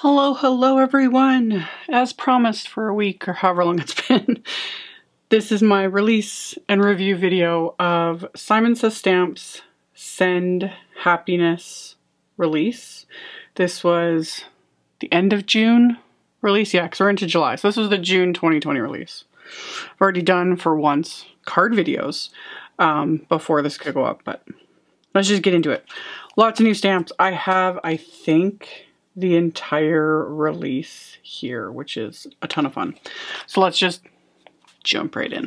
Hello everyone. As promised for a week or however long it's been, this is my release and review video of Simon Says Stamp's Send Happiness release. This was the end of June release, yeah, because we're into July. So this was the June 2020 release. I've already done for once card videos before this could go up, but let's just get into it. Lots of new stamps. I have, I think, the entire release here, which is a ton of fun. So let's just jump right in.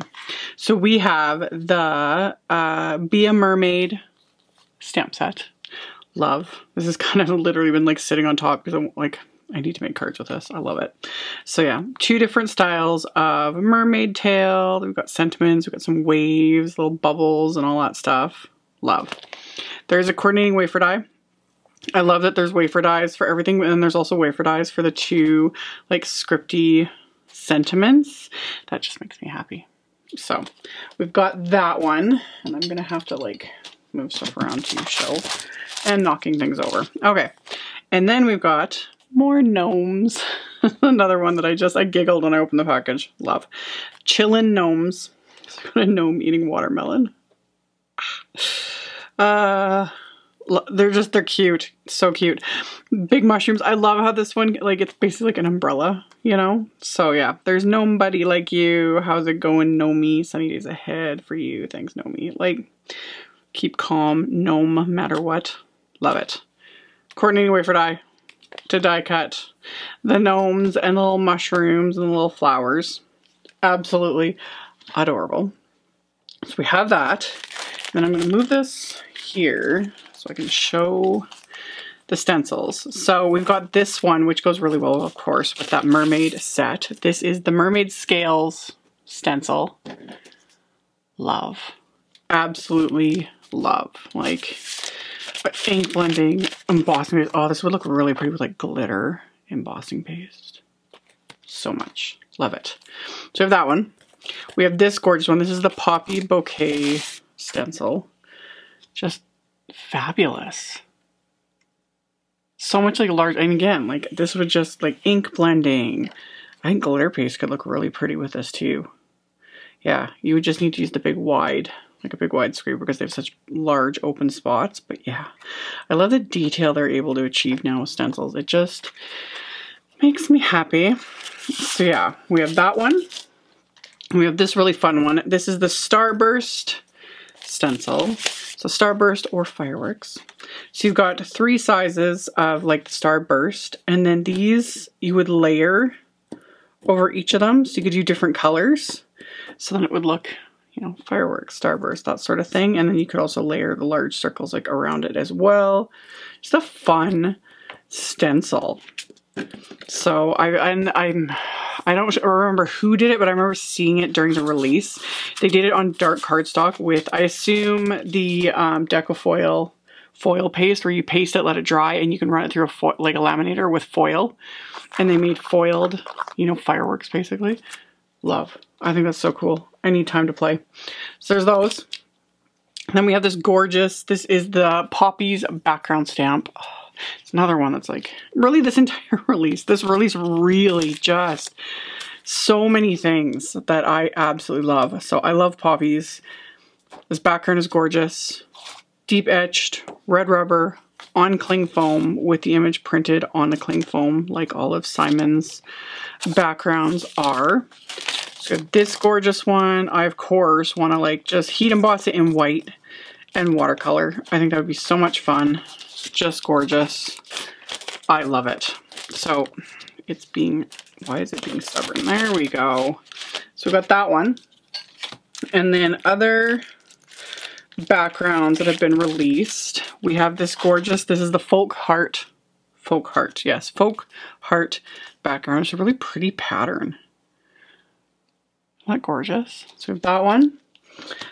So we have the Be A Mermaid stamp set. Love. This has kind of literally been like sitting on top because I'm like, I need to make cards with this. I love it. So yeah, two different styles of mermaid tail. We've got sentiments, we've got some waves, little bubbles and all that stuff. Love. There's a coordinating wafer die. I love that there's wafer dies for everything, and there's also wafer dies for the two like scripty sentiments. That just makes me happy. So we've got that one, and I'm gonna have to like move stuff around to show and knocking things over. Okay, and then we've got more gnomes. Another one that I giggled when I opened the package. Love. Chillin' Gnomes. So I've got a gnome eating watermelon. They're cute. So cute. Big mushrooms. I love how this one, like, it's basically like an umbrella, you know? So yeah, there's gnome buddy like you. How's it going, gnomey? Sunny days ahead for you. Thanks, gnomey. Like, keep calm, gnome, matter what. Love it. Coordinating wafer die to die cut. The gnomes and the little mushrooms and the little flowers. Absolutely adorable. So we have that. Then I'm going to move this here so I can show the stencils. So we've got this one, which goes really well, of course, with that mermaid set. This is the Mermaid Scales stencil. Love. Absolutely love. Like, ink blending, embossing paste. Oh, this would look really pretty with like glitter embossing paste. So much. Love it. So we have that one. We have this gorgeous one. This is the Poppy Bouquet stencil. Just fabulous. So much like large, and again, like this would just like ink blending. I think glitter paste could look really pretty with this too. Yeah, you would just need to use the big wide, like a big wide scraper, because they have such large open spots. But yeah, I love the detail they're able to achieve now with stencils. It just makes me happy. So yeah, we have that one. We have this really fun one. This is the Starburst stencil. So Starburst or Fireworks. So you've got three sizes of like the Starburst, and then these you would layer over each of them. So you could do different colors. So then it would look, you know, Fireworks, Starburst, that sort of thing. And then you could also layer the large circles like around it as well. Just a fun stencil. So I don't remember who did it, but I remember seeing it during the release. They did it on dark cardstock with, I assume, the Decofoil foil paste, where you paste it, let it dry, and you can run it through a like a laminator with foil. And they made foiled, you know, fireworks basically. Love. I think that's so cool. I need time to play. So there's those. And then we have this gorgeous, this is the Poppies background stamp. It's another one that's like, really this entire release. This release really just so many things that I absolutely love. So I love poppies. This background is gorgeous. Deep etched, red rubber, on cling foam with the image printed on the cling foam like all of Simon's backgrounds are. So this gorgeous one, I of course want to like just heat emboss it in white and watercolor. I think that would be so much fun. Just gorgeous. I love it. So it's being, why is it being stubborn? There we go. So we got that one. And then other backgrounds that have been released. We have this gorgeous, this is the Folk Heart background. It's a really pretty pattern. Isn't that gorgeous? So we have that one.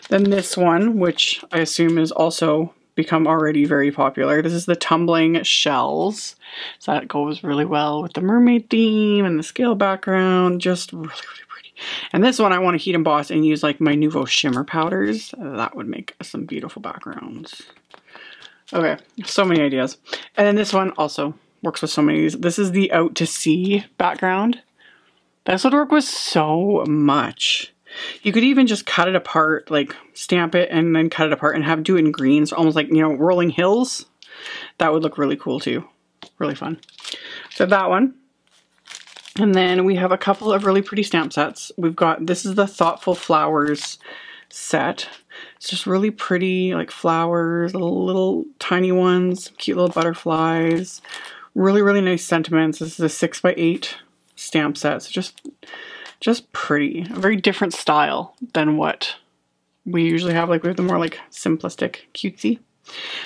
Then this one, which I assume is also become already very popular. This is the Tumbling Shells. So that goes really well with the mermaid theme and the scale background. Just really, really pretty. And this one I want to heat emboss and use like my Nouveau shimmer powders. That would make some beautiful backgrounds. Okay, so many ideas. And then this one also works with so many of these. This is the Out To Sea background. This would work with so much. You could even just cut it apart, like stamp it and then cut it apart and have do it in greens, almost like, you know, rolling hills. That would look really cool too. Really fun. So that one. And then we have a couple of really pretty stamp sets. We've got, this is the Thoughtful Flowers set. It's just really pretty, like flowers, little tiny ones, cute little butterflies, really, really nice sentiments. This is a 6x8 stamp set. So just pretty, a very different style than what we usually have. Like we have the more like simplistic cutesy.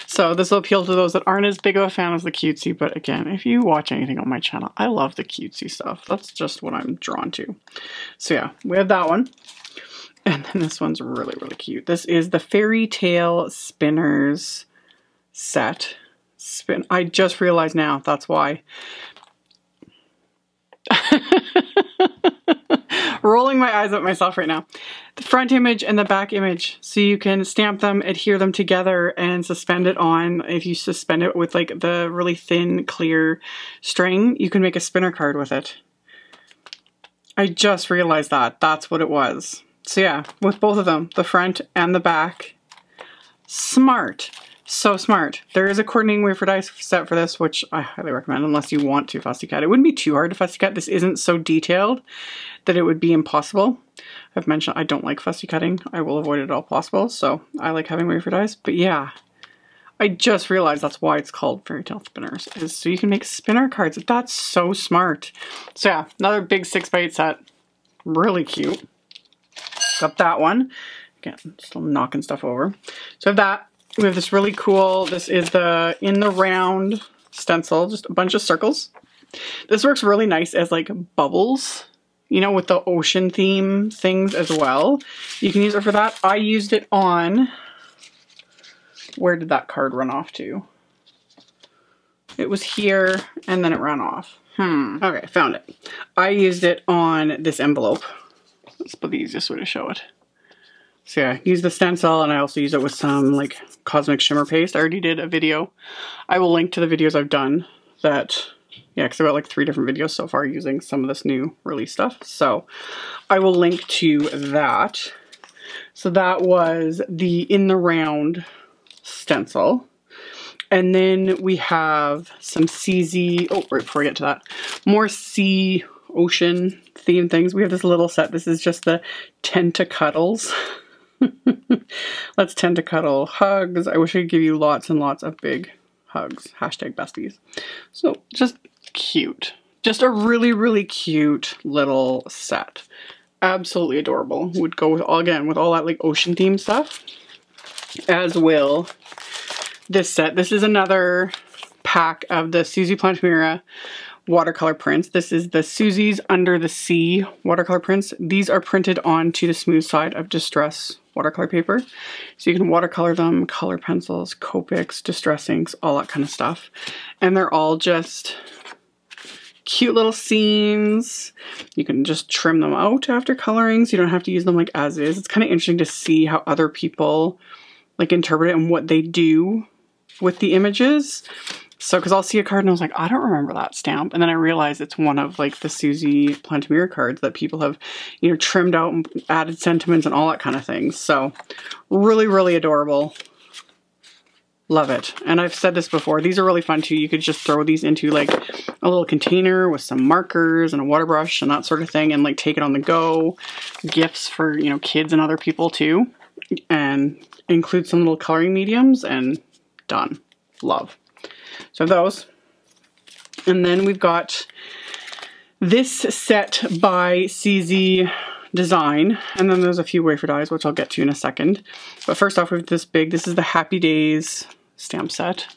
So this will appeal to those that aren't as big of a fan as the cutesy, but again, if you watch anything on my channel, I love the cutesy stuff. That's just what I'm drawn to. So yeah, we have that one. And then this one's really, really cute. This is the Fairytale Spinners set. I just realized now, that's why. Rolling my eyes at myself right now. The front image and the back image. So you can stamp them, adhere them together, and suspend it on. If you suspend it with like the really thin, clear string, you can make a spinner card with it. I just realized that. That's what it was. So yeah, with both of them, the front and the back. Smart. So smart. There is a coordinating wafer dice set for this, which I highly recommend unless you want to fussy cut. It wouldn't be too hard to fussy cut. This isn't so detailed that it would be impossible. I've mentioned I don't like fussy cutting. I will avoid it at all possible. So I like having wafer dice. But yeah, I just realized that's why it's called Fairytale Spinners, is so you can make spinner cards. That's so smart. So yeah, another big 6x8 set. Really cute. Got that one. Again, still knocking stuff over. So I have that. We have this really cool, this is the In The Round stencil, just a bunch of circles. This works really nice as like bubbles, you know, with the ocean theme things as well. You can use it for that. I used it on, where did that card run off to? It was here and then it ran off. Okay, found it. I used it on this envelope. That's the easiest way to show it. So yeah, use the stencil, and I also use it with some like cosmic shimmer paste. I already did a video. I will link to the videos I've done that, yeah, because I've got like 3 different videos so far using some of this new release stuff. So I will link to that. So that was the In The Round stencil. And then we have some CZ, oh, right before I get to that, more sea ocean theme things. We have this little set. This is just the Tentacuddles. Let's tentacuddle hugs. I wish I could give you lots and lots of big hugs. Hashtag besties. So just cute. Just a really, really cute little set. Absolutely adorable. Would go with all, again, with all that like ocean theme stuff. As will this set. This is another pack of the Suzy Plantamura watercolor prints. This is the Suzy's Under The Sea watercolor prints. These are printed onto the smooth side of distress watercolor paper. So you can watercolor them, color pencils, Copics, distress inks, all that kind of stuff. And they're all just cute little scenes. You can just trim them out after coloring, so you don't have to use them like as is. It's kind of interesting to see how other people like interpret it and what they do with the images. So, because I'll see a card and I was like, I don't remember that stamp. And then I realized it's one of like the Suzy Plantamura cards that people have, you know, trimmed out and added sentiments and all that kind of thing. So really, really adorable. Love it. And I've said this before, these are really fun too. You could just throw these into like a little container with some markers and a water brush and that sort of thing, and like take it on the go. Gifts for, you know, kids and other people too. And include some little coloring mediums and done. Love. So those. And then we've got this set by CZ Design. And then there's a few wafer dies, which I'll get to in a second. But first off, we have this big, this is the Happy Days stamp set.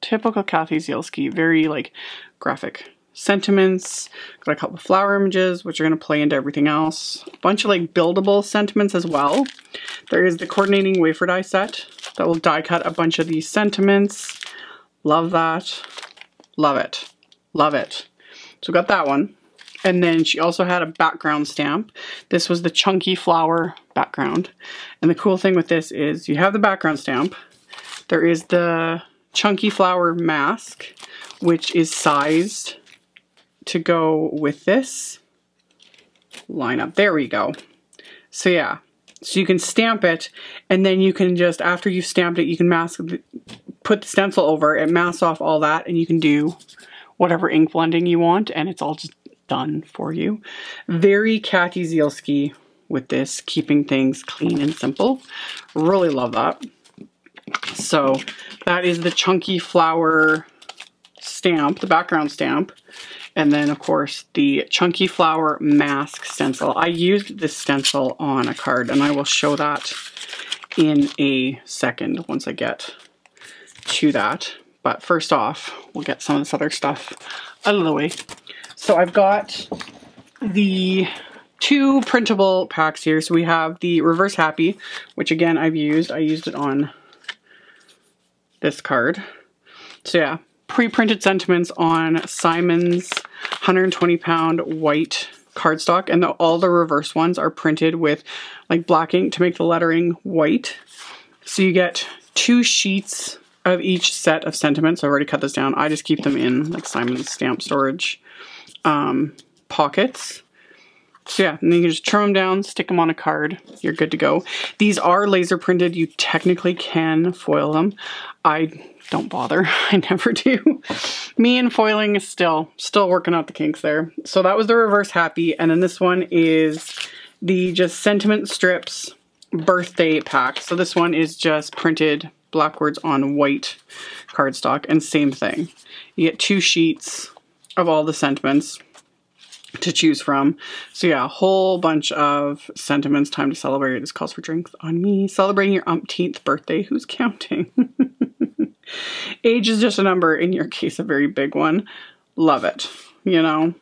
Typical Kathy Zielski, very like graphic sentiments. Got a couple of flower images, which are going to play into everything else. A bunch of like buildable sentiments as well. There is the coordinating wafer die set that will die cut a bunch of these sentiments. Love that. Love it. Love it. So got that one. And then she also had a background stamp. This was the Chunky Flower Background. And the cool thing with this is you have the background stamp. There is the Chunky Flower Mask, which is sized to go with this lineup. There we go. So yeah, so you can stamp it, and then you can just, after you've stamped it, you can mask, put the stencil over it, masks off all that, and you can do whatever ink blending you want, and it's all just done for you. Very Kathy Zielski with this, keeping things clean and simple. Really love that. So that is the Chunky Flower stamp, the background stamp, and then of course the Chunky Flower Mask stencil. I used this stencil on a card, and I will show that in a second once I get to that. But first off, we'll get some of this other stuff out of the way. So I've got the two printable packs here. So we have the Reverse Happy, which again I've used. I used it on this card. So yeah, pre-printed sentiments on Simon's 120-pound white cardstock, and all the reverse ones are printed with like black ink to make the lettering white. So you get two sheets of each set of sentiments. I've already cut this down. I just keep them in like Simon's stamp storage pockets. So yeah, and then you can just trim them down, stick them on a card, you're good to go. These are laser printed. You technically can foil them. I don't bother, I never do. Me and foiling is still working out the kinks there. So that was the Reverse Happy, and then this one is the just Sentiment Strips Birthday pack. So this one is just printed black words on white cardstock, and same thing. You get two sheets of all the sentiments to choose from. So yeah, a whole bunch of sentiments. Time to celebrate. This calls for drinks on me. Celebrating your umpteenth birthday. Who's counting? Age is just a number. In your case, a very big one. Love it. You know,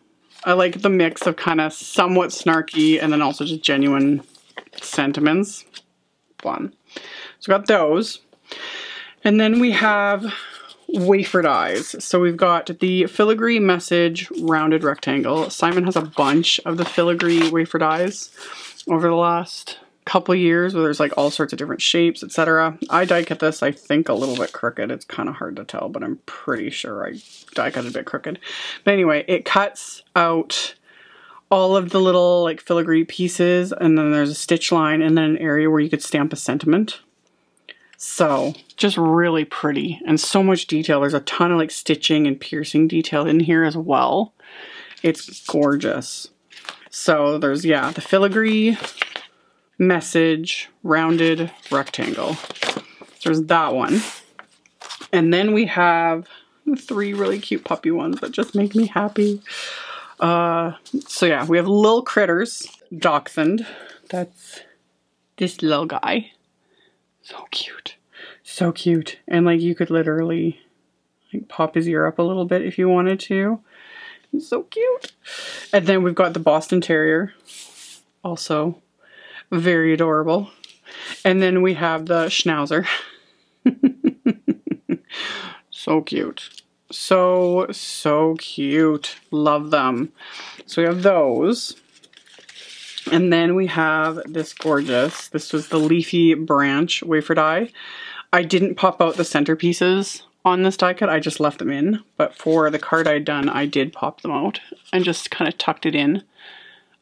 I like the mix of kind of somewhat snarky and then also just genuine sentiments. Fun. So got those. And then we have wafered eyes. So we've got the Filigree Message Rounded Rectangle. Simon has a bunch of the filigree wafered eyes over the last couple years, where there's like all sorts of different shapes, etc. I die cut this, I think, a little bit crooked. It's kind of hard to tell, but I'm pretty sure I die cut it a bit crooked. But anyway, it cuts out all of the little like filigree pieces, and then there's a stitch line, and then an area where you could stamp a sentiment. So just really pretty, and so much detail. There's a ton of like stitching and piercing detail in here as well. It's gorgeous. So there's, yeah, the Filigree Message Rounded Rectangle. So there's that one. And then we have three really cute puppy ones that just make me happy. So yeah, we have Lil Critters, Dachshund. That's this little guy. So cute. So cute. And like you could literally like pop his ear up a little bit if you wanted to. He's so cute. And then we've got the Boston Terrier. Also very adorable. And then we have the Schnauzer. So cute. So cute. Love them. So we have those. And then we have this gorgeous, this was the Leafy Branch wafer die. I didn't pop out the centerpieces on this die cut, I just left them in. But for the card I'd done, I did pop them out and just kind of tucked it in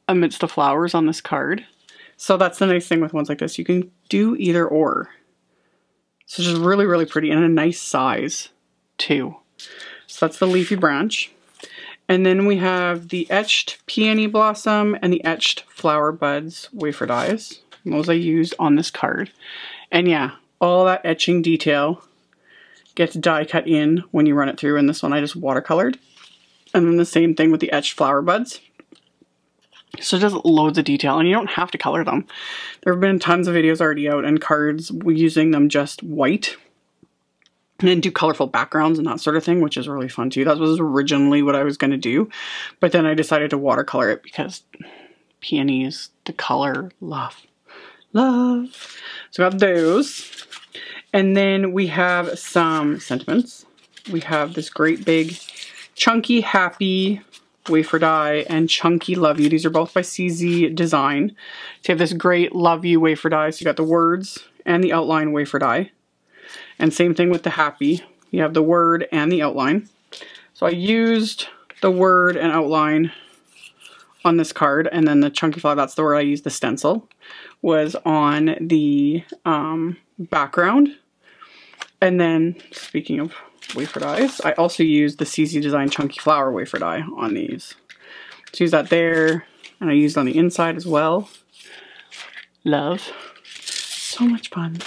amidst the flowers on this card. So that's the nice thing with ones like this. You can do either or. So just really, really pretty, and a nice size too. So that's the Leafy Branch. And then we have the Etched Peony Blossom and the Etched Flower Buds wafer dies. Those I used on this card. And yeah, all that etching detail gets die cut in when you run it through. And this one I just watercolored. And then the same thing with the Etched Flower Buds. So just loads of detail, and you don't have to color them. There have been tons of videos already out and cards using them just white. And then do colorful backgrounds and that sort of thing, which is really fun too. That was originally what I was going to do, but then I decided to watercolor it because peonies, the color, love. So we got those. And then we have some sentiments. We have this great big Chunky Happy wafer die and Chunky Love You. These are both by CZ Design. So you have this great Love You wafer die. So you got the words and the outline wafer die. And same thing with the Happy. You have the word and the outline. So I used the word and outline on this card, and then the Chunky Flower, that's the word I used, the stencil, was on the background. And then, speaking of wafer dies, I also used the CZ Design Chunky Flower wafer die on these. So use that there, and I used on the inside as well. Love. So much fun.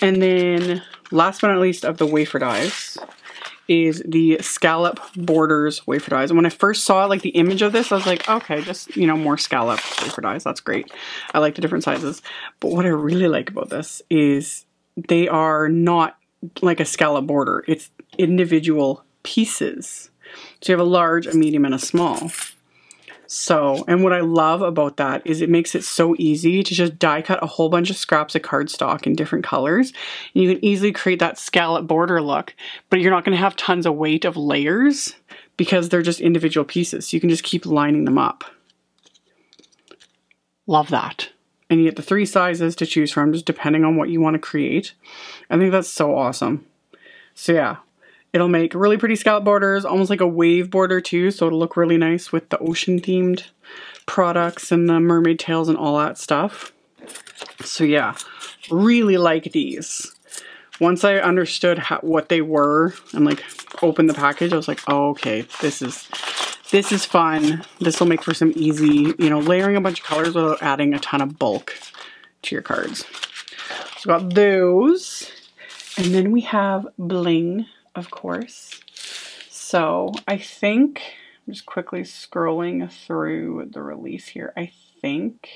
And then, last but not least of the wafer dies, is the Scallop Borders wafer dies. And when I first saw like the image of this, I was like, okay, just, you know, more scallop wafer dies. That's great. I like the different sizes. But what I really like about this is they are not like a scallop border. It's individual pieces. So you have a large, a medium, and a small. So, and what I love about that is it makes it so easy to just die cut a whole bunch of scraps of cardstock in different colors. And you can easily create that scallop border look, but you're not going to have tons of weight of layers because they're just individual pieces. So you can just keep lining them up. Love that. And you get the three sizes to choose from, just depending on what you want to create. I think that's so awesome. So yeah. It'll make really pretty scallop borders, almost like a wave border too, so it'll look really nice with the ocean-themed products and the mermaid tails and all that stuff. So yeah, really like these. Once I understood what they were and like opened the package, I was like, oh, okay, this is fun. This will make for some easy, you know, layering a bunch of colors without adding a ton of bulk to your cards. So got those, and then we have bling. Of course. So I think, I'm just quickly scrolling through the release here. I think,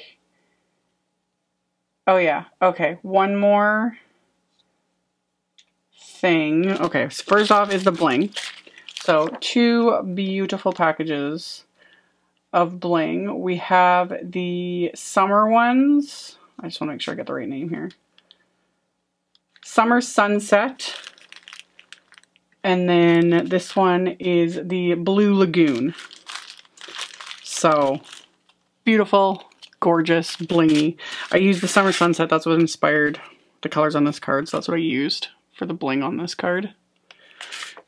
oh yeah, okay, one more thing. Okay, so first off is the bling. So two beautiful packages of bling. We have the summer ones. I just want to make sure I get the right name here. Summer Sunset. And then this one is the Blue Lagoon. So beautiful, gorgeous, blingy. I used the Summer Sunset. That's what inspired the colors on this card. So that's what I used for the bling on this card.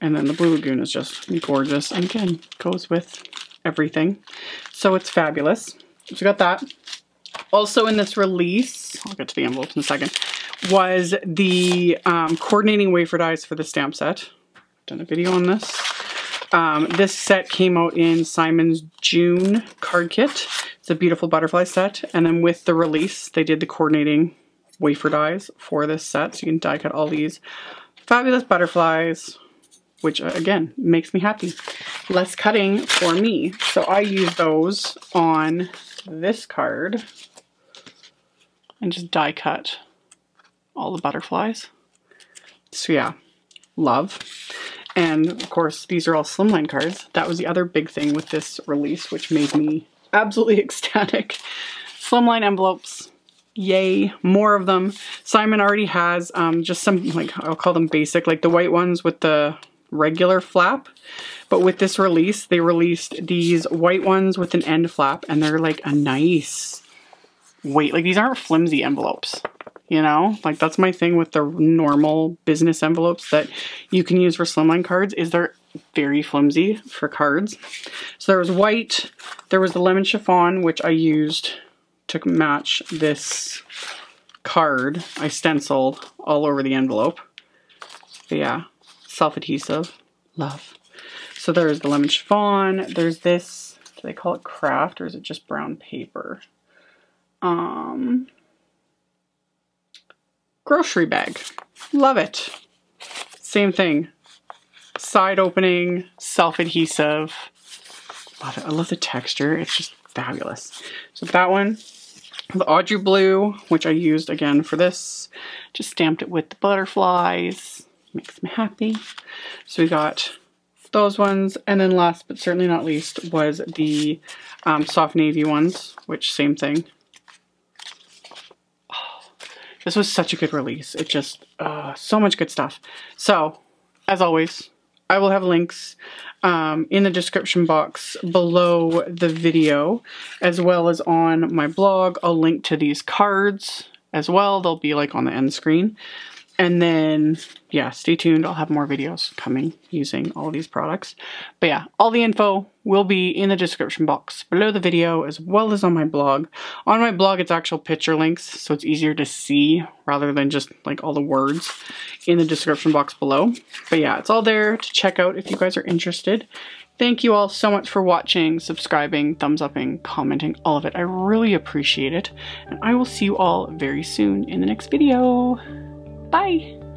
And then the Blue Lagoon is just gorgeous. And again, goes with everything. So it's fabulous. So we got that. Also in this release, I'll get to the envelopes in a second, was the coordinating wafer dies for the stamp set. Done a video on this. This set came out in Simon's June card kit. It's a beautiful butterfly set. And then with the release, they did the coordinating wafer dies for this set. So you can die cut all these fabulous butterflies, which again, makes me happy. Less cutting for me. So I use those on this card and just die cut all the butterflies. So yeah, love. And of course, these are all slimline cards. That was the other big thing with this release, which made me absolutely ecstatic. Slimline envelopes, yay, more of them. Simon already has just some, like, I'll call them basic, like the white ones with the regular flap. But with this release, they released these white ones with an end flap, and they're like a nice weight. Like, these aren't flimsy envelopes. You know, like that's my thing with the normal business envelopes that you can use for slimline cards is they're very flimsy for cards. So there was white, there was the lemon chiffon, which I used to match this card. I stenciled all over the envelope. But yeah, self-adhesive, love. So there's the lemon chiffon, there's this, do they call it craft or is it just brown paper? Grocery bag. Love it. Same thing. Side opening, self-adhesive. Love it. I love the texture. It's just fabulous. So that one, the Audrey Blue, which I used again for this, just stamped it with the butterflies. Makes me happy. So we got those ones. And then last but certainly not least was the soft navy ones, which same thing. This was such a good release. It just, so much good stuff. So, as always, I will have links in the description box below the video, as well as on my blog. I'll link to these cards as well. They'll be like on the end screen. And then, yeah, stay tuned. I'll have more videos coming using all these products. But yeah, all the info will be in the description box below the video, as well as on my blog. On my blog, it's actual picture links, so it's easier to see rather than just like all the words in the description box below. But yeah, it's all there to check out if you guys are interested. Thank you all so much for watching, subscribing, thumbs upping, commenting, all of it. I really appreciate it. And I will see you all very soon in the next video. Bye!